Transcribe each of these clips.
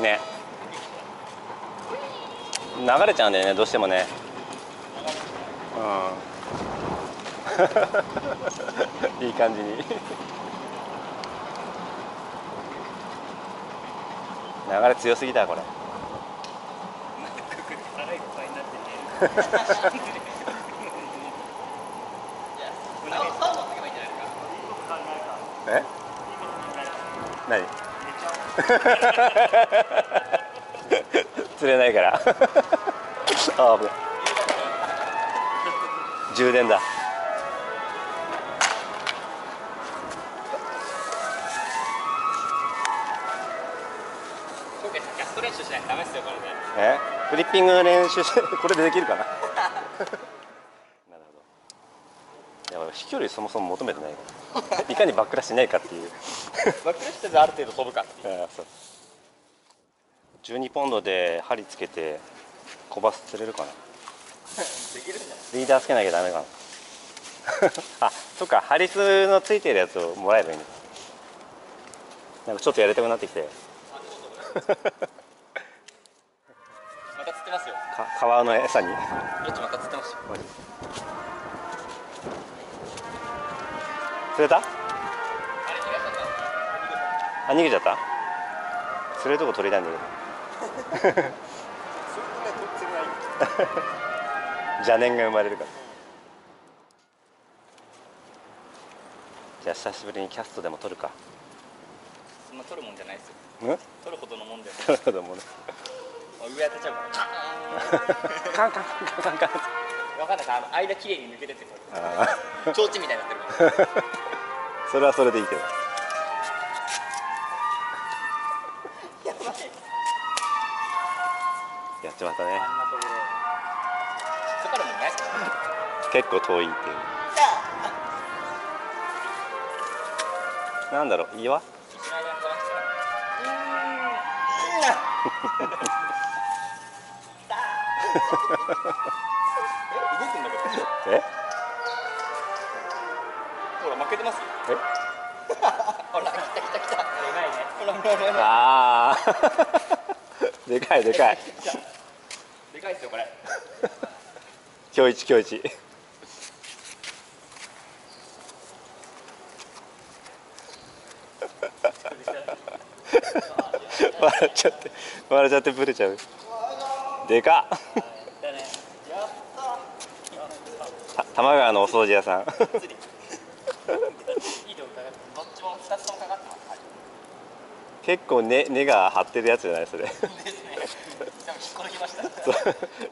ね、流れちゃうんだよね、どうしてもね。うんいい感じに流れ強すぎた、これ腹いっぱいになっててえ？何？釣れないからああ危ない、充電だ。今回キャスト練習しないとダメですよ、これで。フリッピング練習してこれでできるかななるほど。いや、飛距離そもそも求めてないからいかにバックラしないかっていうバックラしてある程度飛ぶかっていう。12ポンドで針つけて小バス釣れるかなできるんじゃない？リーダーつけなきゃダメかなあ、そっか、ハリスのついてるやつをもらえばいいんだ。なんかちょっとやりたくなってきてまた釣ってますよ、川の餌に。ロッチまた釣ってましたよ。釣れた？あ、逃げちゃった。釣れるとこ取りたいんだけど邪念が生まれるから。じゃあ久しぶりにキャストでも取るか。そんな取るもんじゃないですよ。取るほどのもんで。取るほどのもんで。上当たっちゃうから。カンカンカンカンカン。分かんないから、間きれいに抜けてて。提灯みたいになってるから。それはそれでいいけど。やばい。やっちまったね。そこからもうない。結構遠いっていう。なんだろう、岩？え？ほら負けてますよ。え？ほら来た来た来た。でかいね。ああ。でかいでかい。でかいですよこれ。今日一今日一。笑っちゃって笑っちゃってブレちゃう。でかっ。多摩川のお掃除屋さん結構根が張ってるやつじゃないそれ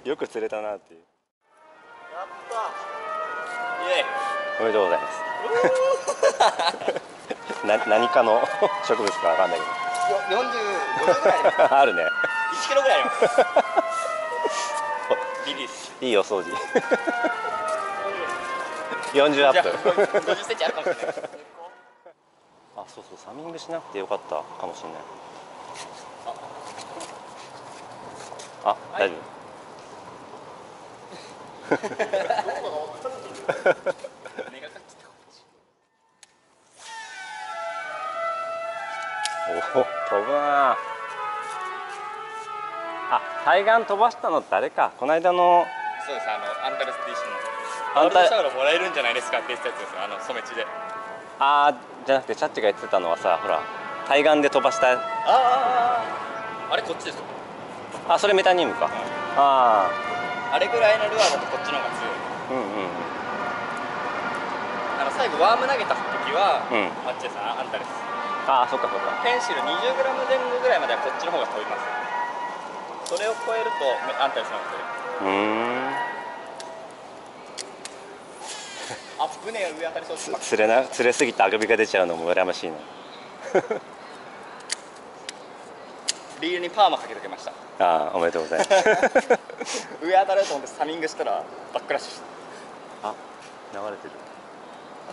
よく釣れたなっていう。やったー、イエーイ、おめでとうございます何かの植物かわかんないけど45ぐらいあるね。1キロぐらいあります。いいお掃除。40アップ。50センチあるかもしれない。あ、そうそう、サミングしなくてよかったかもしれない。あ、大丈夫。お、飛ぶなあ。あ、対岸飛ばしたのってあれか、この間の。そうです、アンタレスディションの。アンタレスシャウロもらえるんじゃないですかって言ってたやつですよ、染地で。ああ、じゃなくて、チャッチが言ってたのはさ、ほら、対岸で飛ばした。ああ、あれ、こっちですよ。あ、それメタニウムか。うん、ああ、あれぐらいのルアーだと、こっちの方が強い。うんうん。最後ワーム投げた時は、あっちです、アンタレス。ああ、そっかそっか。ペンシル 20g 前後ぐらいまではこっちの方が飛びます。それを超えるとアンタレスの方が飛ぶ。あ、船が上当たりそうです。釣れすぎてあくびが出ちゃうのも羨ましいなリールにパーマかけとけました。ああ、おめでとうございます上当たると思ってサミングしたらバックラッシュした。あ、流れてる。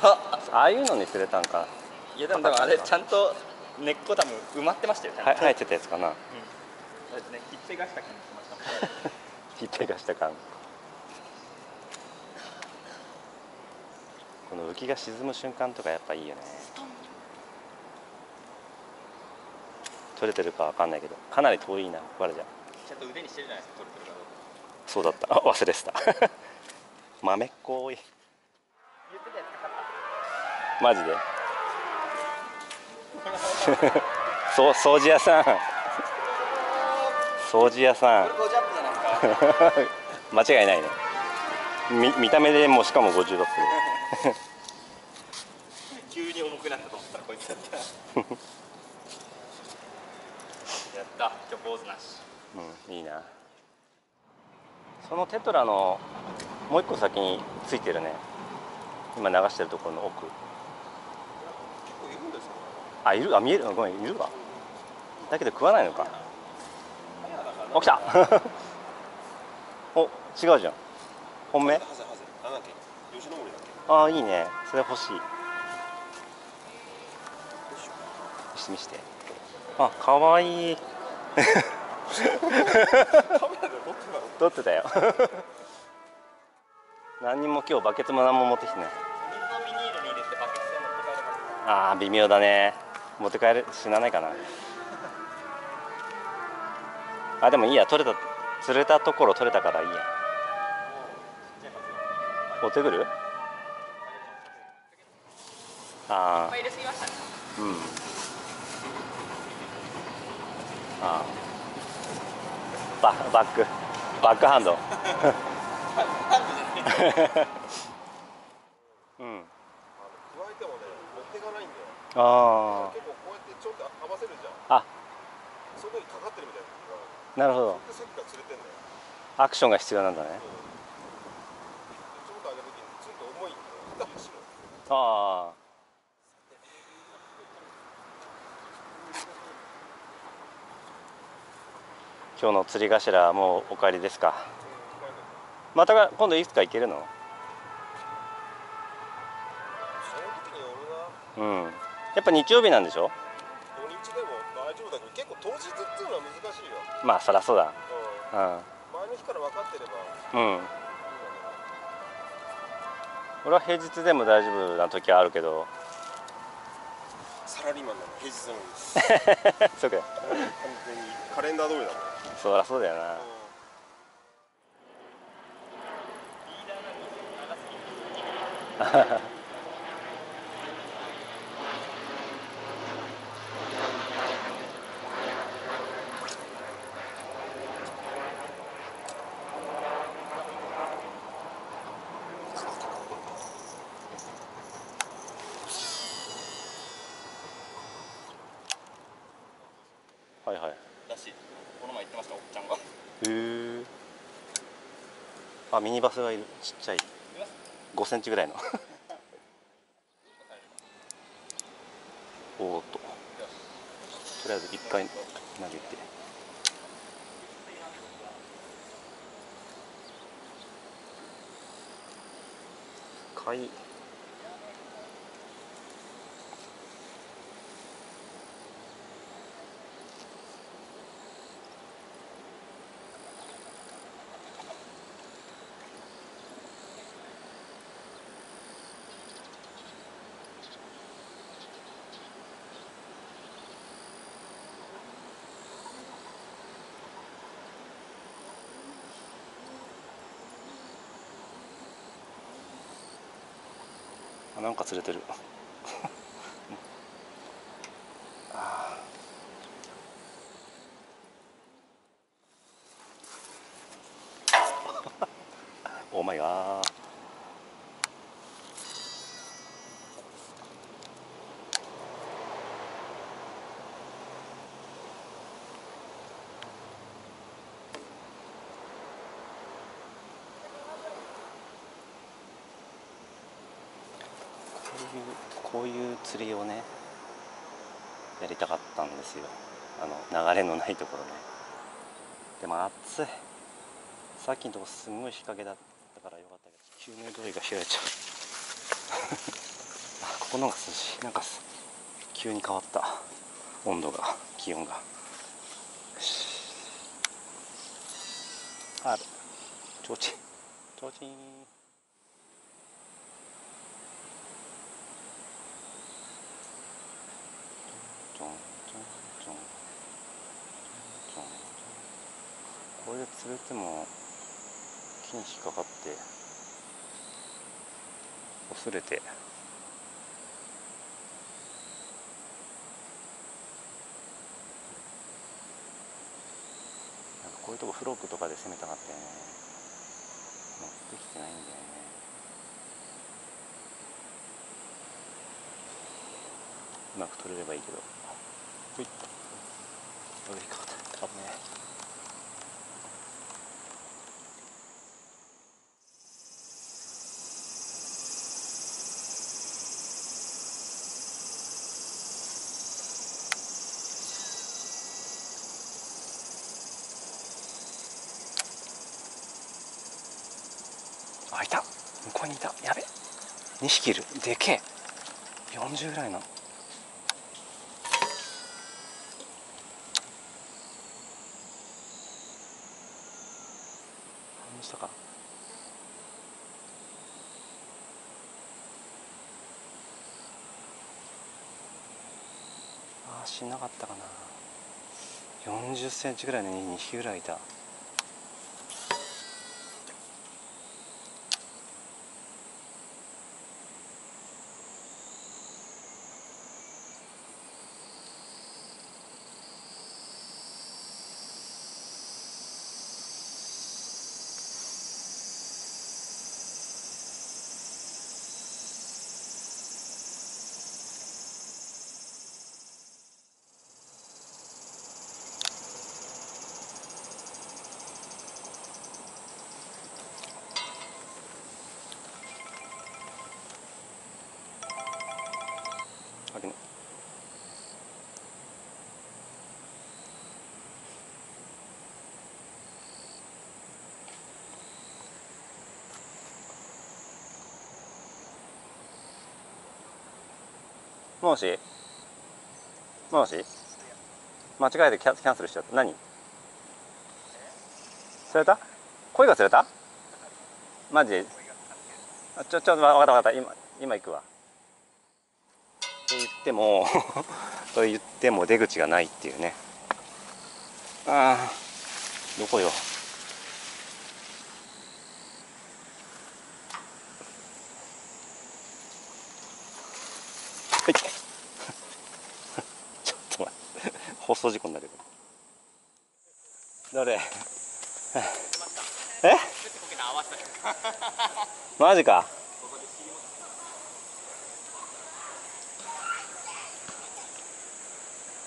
ああいうのに釣れたんか。いや、でもあれちゃんと根っこ多分埋まってましたよ。生えてたやつかな。そうですね、ひっぺがした感じしました。ひっぺがした感。この浮きが沈む瞬間とかやっぱいいよね。取れてるかわかんないけど、かなり遠いな、バラじゃん。ちゃんと腕にしてるじゃないですか、取れてるかどうか。そうだった、あ、忘れてた。豆っこい。言ってたやつかかった。マジで。そう、掃除屋さん。掃除屋さん。これ50アップじゃないですか。間違いないね。見た目でもうしかも50だった。急に重くなったと思ったらこいつだった。やった、今日坊主なし。うん、いいな。そのテトラのもう一個先についてるね。今流してるところの奥。結構いるんですか。あ、いる、あ、見える、ごめん、いるか。だけど食わないのか。起きた。お、違うじゃん。本命。ああ、いいね、それ欲しい。見して見して。あ、可愛い。撮ってたよ。何にも今日バケツも何も持ってきてない。ああ、微妙だね。持って帰る、死なないかな。あ、でもいいや、取れた、釣れたところ取れたからいいや。お手ぐる。ああ。うん。ああ。バックハンド。うん。ああ。あ。なるほど。アクションが必要なんだね。ああ。今日の釣り頭もうお帰りですか。また今度いつか行けるの？うん。やっぱ日曜日なんでしょ？土日でも大丈夫だけど、結構当日っていうのは難しいよ。まあそりゃそうだ。うん。前の日から分かってれば。うん。俺は平日でも大丈夫な時はあるけど。サラリーマンなの平日なのに。そうか。完全にカレンダー通りだもん。そりゃそうだよな。はいはい。らしい。この前言ってました、おっちゃんが。へえ。あ、ミニバスがいる、ちっちゃい5センチぐらいの。おーっと、とりあえず1回投げて。1回。なんか釣れてる。あお前が。こういう釣りをね、やりたかったんですよ。流れのないところね。でも暑い。さっきのとこすごい日陰だったからよかったけど、救命胴衣が冷えちゃう。あ、ここの方が涼しい。なんか急に変わった温度が、気温が。あ、ちょうちんちょうちん。これで釣れても木に引っかかって擦れてこういうとこフロークとかで攻めたかったよね。持ってきてないんだよね。うまく取れればいいけど。ほい。これで引っかかった。危ねえ。あ、いた。向こうにいた。やべ。2匹いる。でけえ。40ぐらいの。反応したか。ああ、死んなかったかな。40センチぐらいの2匹ぐらいいた。もしもし間違えてキャンセルしちゃった。何釣れた？鯉が釣れた？マジ？あ、ちょっと分かった今行くわと言ってもと言っても出口がないっていうね。ああ、どこよ。放送事故になる。どれ？え？マジか。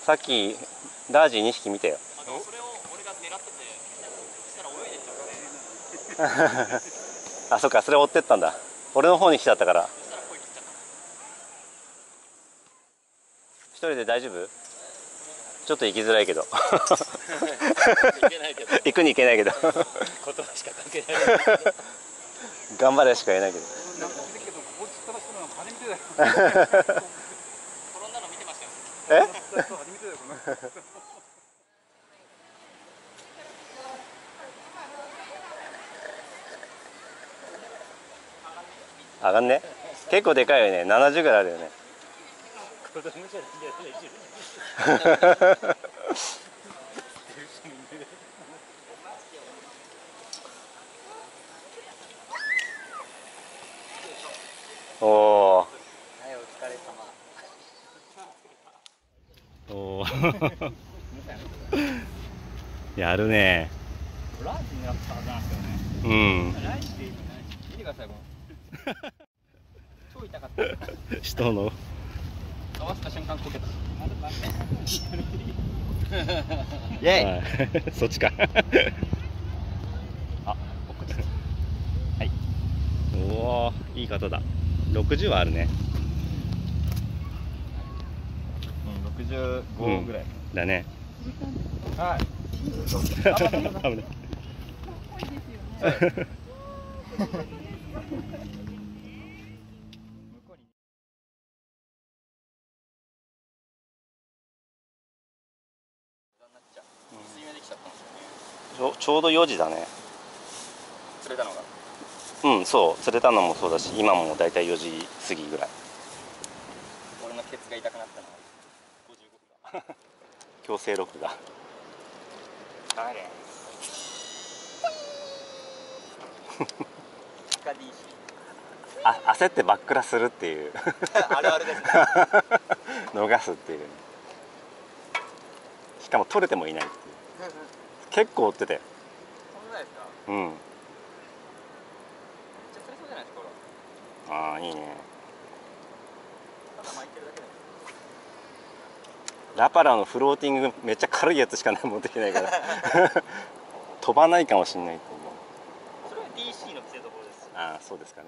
さっきダージ2匹見たよ。それを俺が狙ってて、したら泳いでっちゃったね。あ、そっか、それ追ってったんだ。俺の方に来ちゃったから。一人で大丈夫？ちょっと行きづらいけど行くに行けないけど言葉しか関係ない頑張れしか言えないけど上がんね。結構でかいよね。70ぐらいあるよね。おおやるね。うん。人の合わせた瞬間こけた。イエイ。そっちか。あ、こっち。はい。おお、いい方だ。60はあるね。65ぐらい。だね。はい。危ない。ちょうど4時だね。釣れたのが。うん、そう、釣れたのもそうだし、今もだいたい4時過ぎぐらい。俺のケツが痛くなったのは55だ。強制録画。帰れ。あ、焦ってバックラするっていうあるあるですね逃すっていう、しかも取れてもいないっていう結構追ってて、うん、ああいいね。ラパラのフローティングめっちゃ軽いやつしか持ってきてないから飛ばないかもしれないっていう。それは DC の強いところです。ああそうですかね。